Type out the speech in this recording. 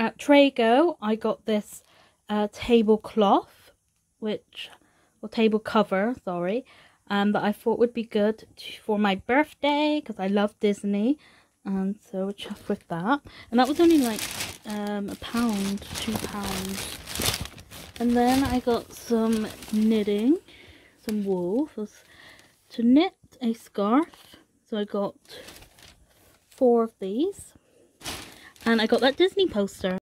At Trago, I got this tablecloth, or table cover, sorry, that I thought would be good for my birthday, because I love Disney, and so just with that. And that was only like £1, £2. And then I got some knitting, some wool, to knit a scarf. So I got 4 of these. And I got that Disney poster.